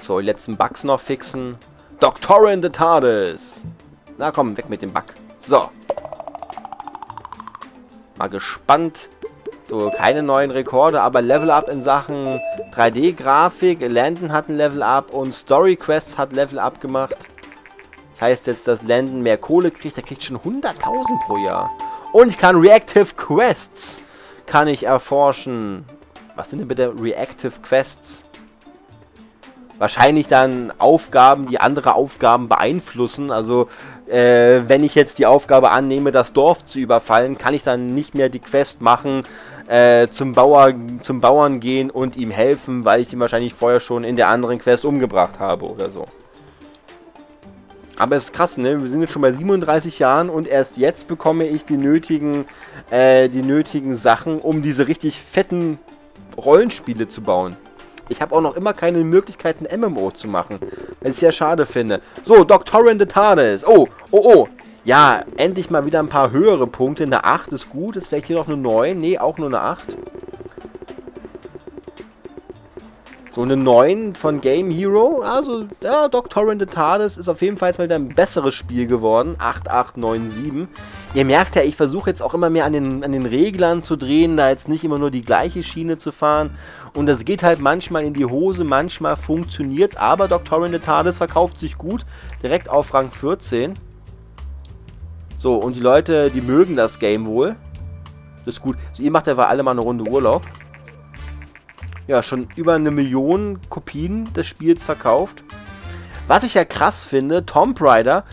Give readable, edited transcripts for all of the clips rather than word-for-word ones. So, die letzten Bugs noch fixen. Doctor in the TARDIS. Na komm, weg mit dem Bug. So. Mal gespannt. So, keine neuen Rekorde, aber Level-Up in Sachen 3D-Grafik. Landon hat ein Level-Up und Story-Quests hat Level-Up gemacht. Das heißt jetzt, dass Landon mehr Kohle kriegt. Der kriegt schon 100.000 pro Jahr. Und ich kann Reactive Quests kann ich erforschen. Was sind denn bitte Reactive Quests? Wahrscheinlich dann Aufgaben, die andere Aufgaben beeinflussen. Also, wenn ich jetzt die Aufgabe annehme, das Dorf zu überfallen, kann ich dann nicht mehr die Quest machen, zum Bauern gehen und ihm helfen, weil ich ihn wahrscheinlich vorher schon in der anderen Quest umgebracht habe oder so. Aber es ist krass, ne? Wir sind jetzt schon bei 37 Jahren und erst jetzt bekomme ich die nötigen Sachen, um diese richtig fetten Rollenspiele zu bauen. Ich habe auch noch immer keine Möglichkeiten, MMO zu machen. Was ich sehr schade finde. So, Doctor in the TARDIS. Oh, oh, oh. Ja, endlich mal wieder ein paar höhere Punkte. Eine 8 ist gut. Ist vielleicht hier noch eine 9? Nee, auch nur eine 8. So, eine 9 von Game Hero. Also, ja, Doctor in the TARDIS ist auf jeden Fall jetzt mal wieder ein besseres Spiel geworden. 8, 8, 9, 7. Ihr merkt ja, ich versuche jetzt auch immer mehr an den Reglern zu drehen, da jetzt nicht immer nur die gleiche Schiene zu fahren. Und das geht halt manchmal in die Hose, manchmal funktioniert, aber Doctor in the TARDIS verkauft sich gut, direkt auf Rang 14. So, und die Leute, die mögen das Game wohl. Das ist gut. Also, ihr macht aber alle mal eine Runde Urlaub. Ja, schon über 1 Million Kopien des Spiels verkauft. Was ich ja krass finde, Tomb Raider,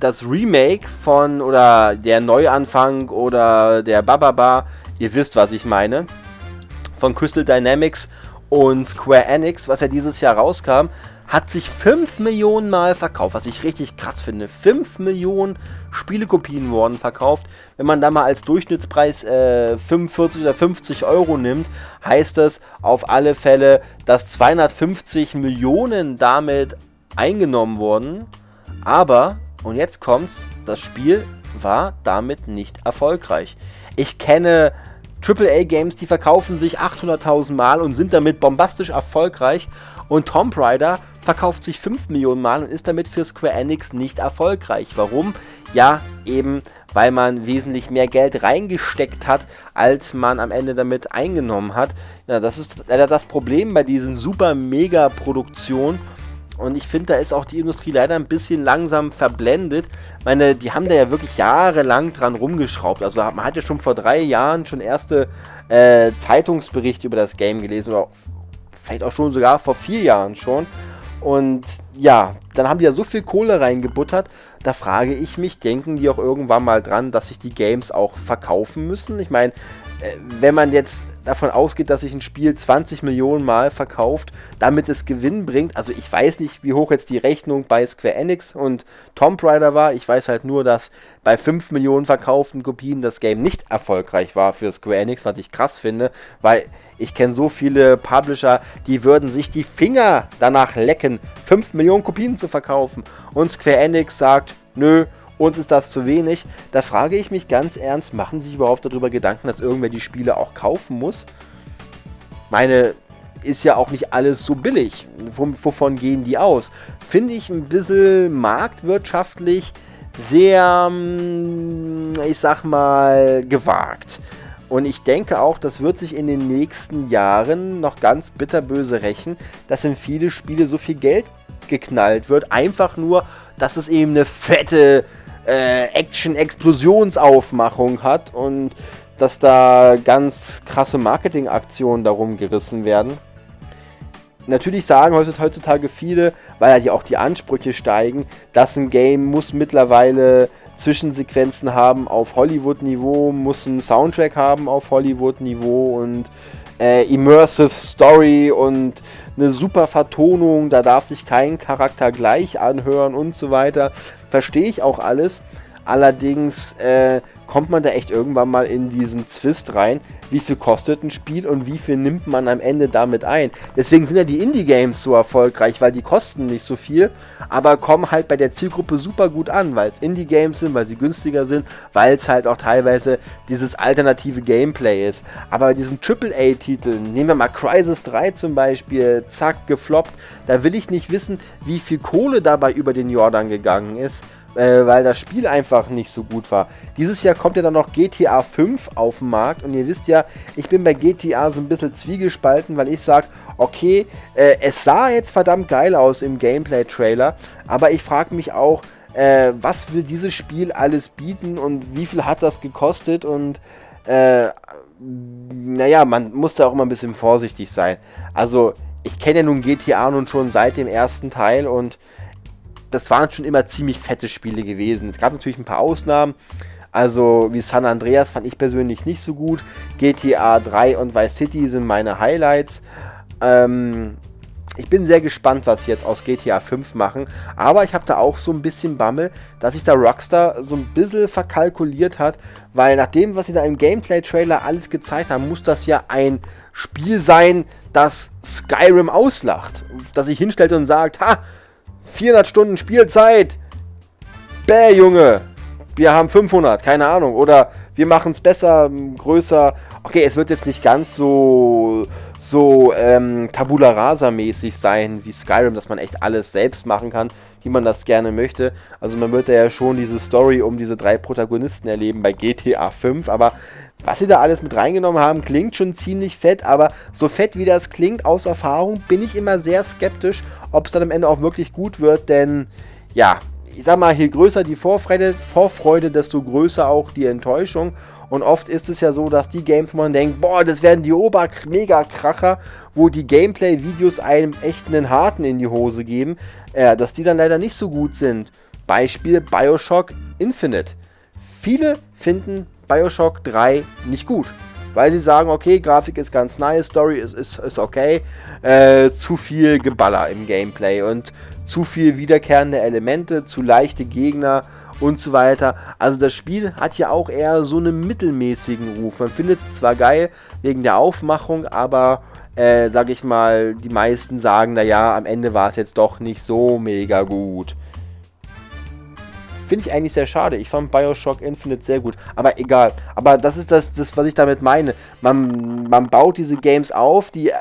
das Remake von, oder der Neuanfang oder der Bababa, ihr wisst, was ich meine, von Crystal Dynamics und Square Enix, was ja dieses Jahr rauskam, hat sich 5 Millionen Mal verkauft, was ich richtig krass finde. 5 Millionen Spielekopien wurden verkauft. Wenn man da mal als Durchschnittspreis 45 oder 50 Euro nimmt, heißt das auf alle Fälle, dass 250 Millionen damit eingenommen wurden. Aber, und jetzt kommt's, das Spiel war damit nicht erfolgreich. Ich kenne AAA-Games, die verkaufen sich 800.000 Mal und sind damit bombastisch erfolgreich. Und Tomb Raider verkauft sich 5 Millionen Mal und ist damit für Square Enix nicht erfolgreich. Warum? Ja, eben, weil man wesentlich mehr Geld reingesteckt hat, als man am Ende damit eingenommen hat. Ja, das ist leider das Problem bei diesen Super-Mega-Produktionen. Und ich finde, da ist auch die Industrie leider ein bisschen langsam verblendet. Ich meine, die haben da ja wirklich jahrelang dran rumgeschraubt. Also man hat ja schon vor 3 Jahren schon erste Zeitungsberichte über das Game gelesen. Oder vielleicht auch schon sogar vor 4 Jahren schon. Und ja, dann haben die ja so viel Kohle reingebuttert. Da frage ich mich, denken die auch irgendwann mal dran, dass sich die Games auch verkaufen müssen? Ich meine, wenn man jetzt davon ausgeht, dass sich ein Spiel 20 Millionen Mal verkauft, damit es Gewinn bringt, also ich weiß nicht, wie hoch jetzt die Rechnung bei Square Enix und Tomb Raider war, ich weiß halt nur, dass bei 5 Millionen verkauften Kopien das Game nicht erfolgreich war für Square Enix, was ich krass finde, weil ich kenne so viele Publisher, die würden sich die Finger danach lecken, 5 Millionen Kopien zu verkaufen, und Square Enix sagt, nö, uns ist das zu wenig. Da frage ich mich ganz ernst, machen Sie sich überhaupt darüber Gedanken, dass irgendwer die Spiele auch kaufen muss? Meine, ist ja auch nicht alles so billig. Wovon gehen die aus? Finde ich ein bisschen marktwirtschaftlich sehr, ich sag mal, gewagt. Und ich denke auch, das wird sich in den nächsten Jahren noch ganz bitterböse rächen, dass in viele Spiele so viel Geld geknallt wird. Einfach nur, dass es eben eine fette Action-Explosionsaufmachung hat und dass da ganz krasse Marketingaktionen darum gerissen werden. Natürlich sagen heutzutage viele, weil ja auch die Ansprüche steigen, dass ein Game muss mittlerweile Zwischensequenzen haben auf Hollywood-Niveau, muss einen Soundtrack haben auf Hollywood-Niveau und Immersive Story und eine super Vertonung, da darf sich kein Charakter gleich anhören und so weiter. Verstehe ich auch alles. Allerdings kommt man da echt irgendwann mal in diesen Zwist rein, wie viel kostet ein Spiel und wie viel nimmt man am Ende damit ein. Deswegen sind ja die Indie-Games so erfolgreich, weil die kosten nicht so viel, aber kommen halt bei der Zielgruppe super gut an, weil es Indie-Games sind, weil sie günstiger sind, weil es halt auch teilweise dieses alternative Gameplay ist. Aber bei diesen AAA-Titeln, nehmen wir mal Crysis 3 zum Beispiel, zack, gefloppt, da will ich nicht wissen, wie viel Kohle dabei über den Jordan gegangen ist, weil das Spiel einfach nicht so gut war. Dieses Jahr kommt ja dann noch GTA 5 auf den Markt und ihr wisst ja, ich bin bei GTA so ein bisschen zwiegespalten, weil ich sage, okay, es sah jetzt verdammt geil aus im Gameplay-Trailer, aber ich frage mich auch, was will dieses Spiel alles bieten und wie viel hat das gekostet und naja, man muss da auch immer ein bisschen vorsichtig sein. Also, ich kenne ja nun GTA nun schon seit dem ersten Teil und das waren schon immer ziemlich fette Spiele gewesen. Es gab natürlich ein paar Ausnahmen, also wie San Andreas fand ich persönlich nicht so gut. GTA 3 und Vice City sind meine Highlights. Ich bin sehr gespannt, was sie jetzt aus GTA 5 machen, aber ich habe da auch so ein bisschen Bammel, dass sich da Rockstar so ein bisschen verkalkuliert hat, weil nach dem, was sie da im Gameplay-Trailer alles gezeigt haben, muss das ja ein Spiel sein, das Skyrim auslacht, das sich hinstellt und sagt, ha, 400 Stunden Spielzeit, bäh, Junge, wir haben 500, keine Ahnung, oder wir machen es besser, größer. Okay, es wird jetzt nicht ganz so Tabula Rasa-mäßig sein wie Skyrim, dass man echt alles selbst machen kann, wie man das gerne möchte. Also man wird da ja schon diese Story um diese drei Protagonisten erleben bei GTA 5, aber was sie da alles mit reingenommen haben, klingt schon ziemlich fett, aber so fett wie das klingt, aus Erfahrung, bin ich immer sehr skeptisch, ob es dann am Ende auch wirklich gut wird, denn ja, ich sag mal, je größer die Vorfreude, desto größer auch die Enttäuschung. Und oft ist es ja so, dass die Games, wo man denkt, boah, das werden die Ober-Mega-Kracher, wo die Gameplay-Videos einem echt einen harten in die Hose geben, dass die dann leider nicht so gut sind. Beispiel Bioshock Infinite. Viele finden Bioshock 3 nicht gut, weil sie sagen, okay, Grafik ist ganz nice, Story ist okay, zu viel Geballer im Gameplay und zu viel wiederkehrende Elemente, zu leichte Gegner und so weiter. Also das Spiel hat ja auch eher so einen mittelmäßigen Ruf. Man findet es zwar geil wegen der Aufmachung, aber sag ich mal, die meisten sagen, naja, am Ende war es jetzt doch nicht so mega gut. Finde ich eigentlich sehr schade. Ich fand Bioshock Infinite sehr gut. Aber egal. Aber das ist das was ich damit meine. Man baut diese Games auf, die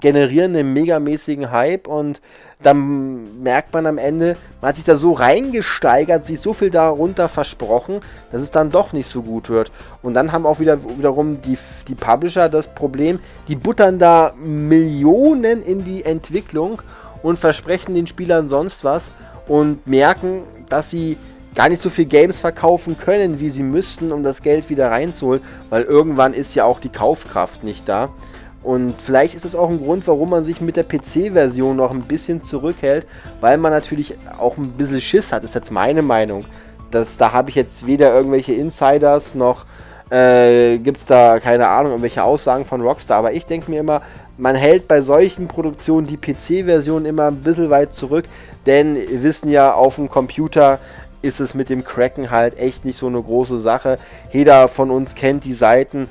generieren einen megamäßigen Hype und dann merkt man am Ende, man hat sich da so reingesteigert, sich so viel darunter versprochen, dass es dann doch nicht so gut wird. Und dann haben auch wiederum die Publisher das Problem, die buttern da Millionen in die Entwicklung und versprechen den Spielern sonst was und merken, dass sie gar nicht so viel Games verkaufen können, wie sie müssten, um das Geld wieder reinzuholen, weil irgendwann ist ja auch die Kaufkraft nicht da. Und vielleicht ist das auch ein Grund, warum man sich mit der PC-Version noch ein bisschen zurückhält, weil man natürlich auch ein bisschen Schiss hat, das ist jetzt meine Meinung. Da habe ich jetzt weder irgendwelche Insiders, noch gibt es da, keine Ahnung, irgendwelche Aussagen von Rockstar, aber ich denke mir immer, man hält bei solchen Produktionen die PC-Version immer ein bisschen weit zurück, denn wir wissen ja, auf dem Computer ist es mit dem Cracken halt echt nicht so eine große Sache. Jeder von uns kennt die Seiten,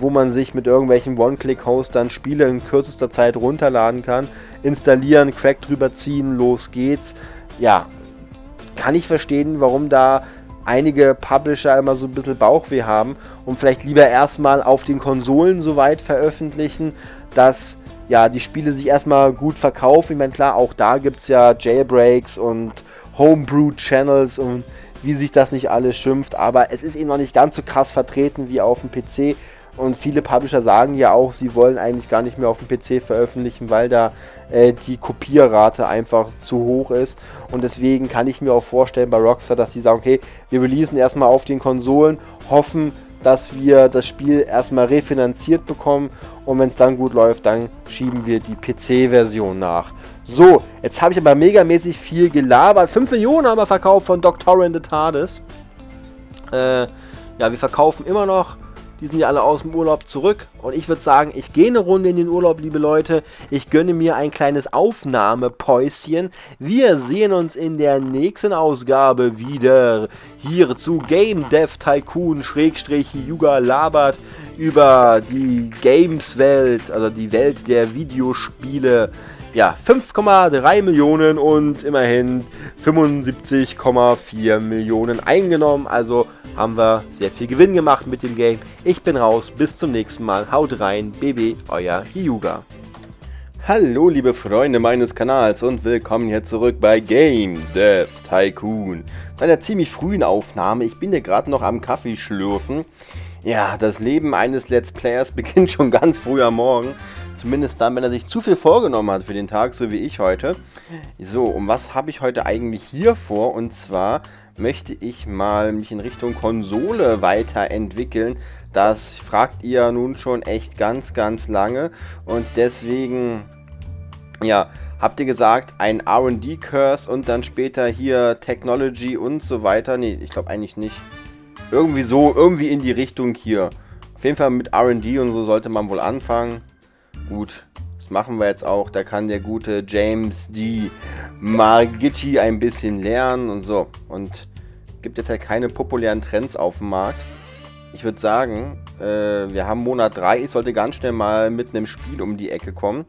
wo man sich mit irgendwelchen One-Click-Hostern Spiele in kürzester Zeit runterladen kann, installieren, Crack drüber ziehen, los geht's. Ja, kann ich verstehen, warum da einige Publisher immer so ein bisschen Bauchweh haben und vielleicht lieber erstmal auf den Konsolen so weit veröffentlichen, dass ja die Spiele sich erstmal gut verkaufen. Ich meine, klar, auch da gibt es ja Jailbreaks und Homebrew-Channels und wie sich das nicht alles schimpft, aber es ist eben noch nicht ganz so krass vertreten wie auf dem PC und viele Publisher sagen ja auch, sie wollen eigentlich gar nicht mehr auf dem PC veröffentlichen, weil da die Kopierrate einfach zu hoch ist und deswegen kann ich mir auch vorstellen bei Rockstar, dass sie sagen, okay, wir releasen erstmal auf den Konsolen, hoffen, dass wir das Spiel erstmal refinanziert bekommen und wenn es dann gut läuft, dann schieben wir die PC-Version nach. So, jetzt habe ich aber megamäßig viel gelabert. 5 Millionen haben wir verkauft von Doctor in the TARDIS. Ja, wir verkaufen immer noch Die sind ja alle aus dem Urlaub zurück. Und ich würde sagen, ich gehe eine Runde in den Urlaub, liebe Leute. Ich gönne mir ein kleines Aufnahmepäuschen. Wir sehen uns in der nächsten Ausgabe wieder. Hier zu Game Dev Tycoon Yuga Labert über die Games-Welt, also die Welt der Videospiele. Ja, 5,3 Millionen und immerhin 75,4 Millionen eingenommen. Also haben wir sehr viel Gewinn gemacht mit dem Game. Ich bin raus, bis zum nächsten Mal. Haut rein, BB, euer Hyuga. Hallo liebe Freunde meines Kanals und willkommen hier zurück bei Game Dev Tycoon. Bei einer ziemlich frühen Aufnahme, ich bin hier gerade noch am Kaffee schlürfen. Ja, das Leben eines Let's Players beginnt schon ganz früh am Morgen. Zumindest dann, wenn er sich zu viel vorgenommen hat für den Tag, so wie ich heute. So, und was habe ich heute eigentlich hier vor? Und zwar möchte ich mal mich in Richtung Konsole weiterentwickeln. Das fragt ihr nun schon echt ganz, ganz lange. Und deswegen, ja, habt ihr gesagt, ein R&D-Curse und dann später hier Technology und so weiter. Nee, ich glaube eigentlich nicht. Irgendwie so, irgendwie in die Richtung hier. Auf jeden Fall mit R&D und so sollte man wohl anfangen. Gut, das machen wir jetzt auch. Da kann der gute James D. Margitti ein bisschen lernen und so. Und gibt jetzt halt keine populären Trends auf dem Markt. Ich würde sagen, wir haben Monat 3. Ich sollte ganz schnell mal mit einem Spiel um die Ecke kommen.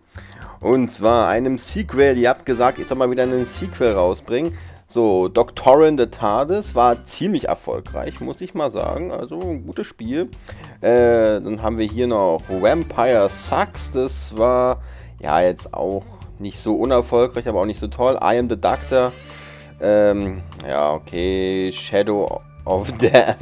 Und zwar einem Sequel. Ihr habt gesagt, ich soll mal wieder einen Sequel rausbringen. So, Doctor in the TARDIS war ziemlich erfolgreich, muss ich mal sagen. Also, ein gutes Spiel. Dann haben wir hier noch Vampire Sucks. Das war, ja, jetzt auch nicht so unerfolgreich, aber auch nicht so toll. I am the Doctor. Ja, okay. Shadow of Death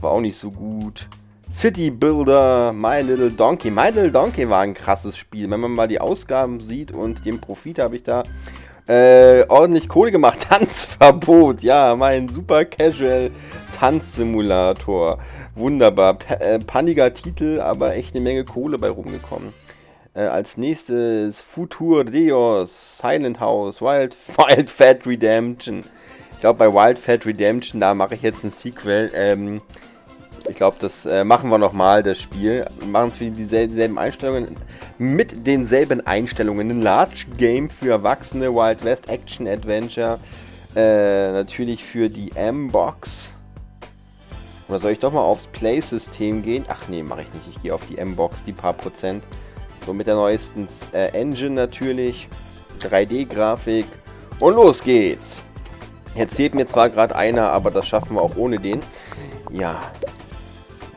war auch nicht so gut. City Builder, My Little Donkey. My Little Donkey war ein krasses Spiel. Wenn man mal die Ausgaben sieht und den Profit habe ich da... ordentlich Kohle gemacht. Tanzverbot, ja, mein super casual Tanzsimulator. Wunderbar, panniger Titel, aber echt eine Menge Kohle bei rumgekommen. Als nächstes Futur Deus, Silent House, Wild Wild Fat Redemption. Ich glaube, bei Wild Fat Redemption, da mache ich jetzt ein Sequel. Ich glaube, das machen wir nochmal, das Spiel. Wir machen es für dieselben Einstellungen. Mit denselben Einstellungen. Ein Large Game für Erwachsene, Wild West, Action Adventure. Natürlich für die M-Box. Oder soll ich doch mal aufs Play-System gehen? Ach nee, mache ich nicht. Ich gehe auf die M-Box, die paar Prozent. So mit der neuesten Engine natürlich. 3D-Grafik. Und los geht's. Jetzt fehlt mir zwar gerade einer, aber das schaffen wir auch ohne den. Ja.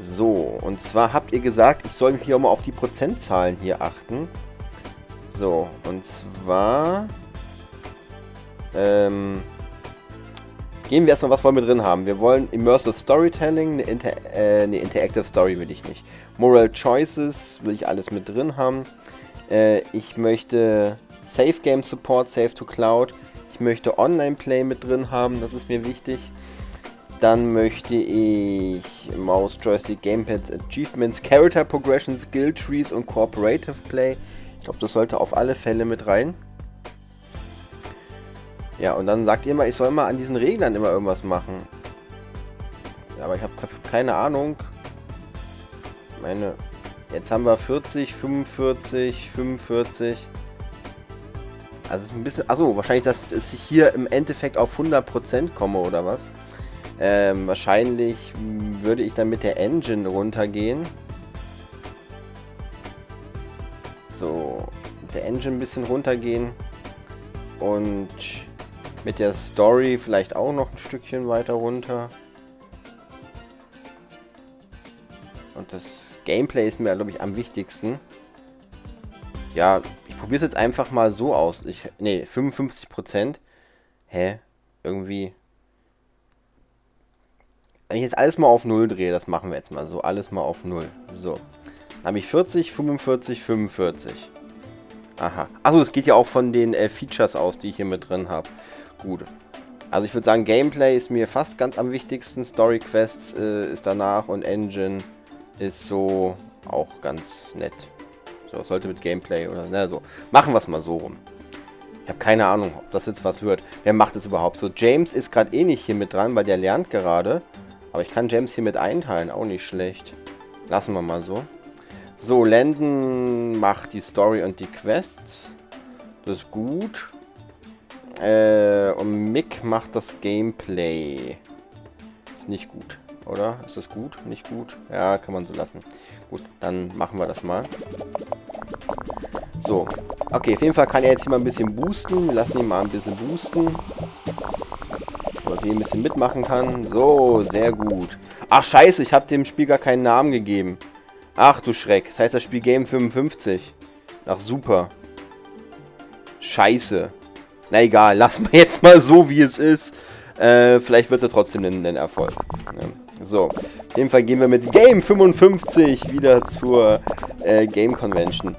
So, und zwar habt ihr gesagt, ich soll hier auch mal auf die Prozentzahlen hier achten. So, und zwar... gehen wir erstmal, was wollen wir drin haben. Wir wollen Immersive Storytelling, eine Interactive Story will ich nicht. Moral Choices will ich alles mit drin haben. Ich möchte Safe Game Support, Safe to Cloud. Ich möchte Online Play mit drin haben, das ist mir wichtig. Dann möchte ich Maus, Joystick, Gamepads, Achievements, Character Progression, Skill Trees und Cooperative Play. Ich glaube, das sollte auf alle Fälle mit rein. Ja, und dann sagt ihr immer, ich soll mal an diesen Reglern immer irgendwas machen. Aber ich habe keine Ahnung. Ich meine, jetzt haben wir 40, 45, 45. Also ist ein bisschen... Achso, wahrscheinlich, dass ich hier im Endeffekt auf 100% komme oder was. Wahrscheinlich würde ich dann mit der Engine runtergehen. So, mit der Engine ein bisschen runtergehen. Und mit der Story vielleicht auch noch ein Stückchen weiter runter. Und das Gameplay ist mir, glaube ich, am wichtigsten. Ja, ich probiere es jetzt einfach mal so aus. Ne, 55%. Hä? Irgendwie... Wenn ich jetzt alles mal auf 0 drehe, das machen wir jetzt mal so, alles mal auf 0. So, dann habe ich 40, 45, 45. Aha. Achso, es geht ja auch von den Features aus, die ich hier mit drin habe. Gut. Also ich würde sagen, Gameplay ist mir fast ganz am wichtigsten, Story Quests ist danach und Engine ist so auch ganz nett. So, sollte mit Gameplay oder na so. Machen wir es mal so rum. Ich habe keine Ahnung, ob das jetzt was wird. Wer macht das überhaupt so? James ist gerade eh nicht hier mit dran, weil der lernt gerade. Aber ich kann James hier mit einteilen, auch nicht schlecht. Lassen wir mal so. So, Landon macht die Story und die Quests. Das ist gut. Und Mick macht das Gameplay. Ist nicht gut, oder? Ist das gut? Nicht gut? Ja, kann man so lassen. Gut, dann machen wir das mal. So. Okay, auf jeden Fall kann er jetzt hier mal ein bisschen boosten. Wir lassen ihn mal ein bisschen boosten. Dass er hier ein bisschen mitmachen kann. So, sehr gut. Ach, scheiße, ich habe dem Spiel gar keinen Namen gegeben. Ach, du Schreck. Das heißt, das Spiel Game 55. Ach, super. Scheiße. Na egal, lassen wir jetzt mal so, wie es ist. Vielleicht wird es ja trotzdem ein Erfolg. Ja. So, auf jeden Fall gehen wir mit Game 55 wieder zur Game Convention.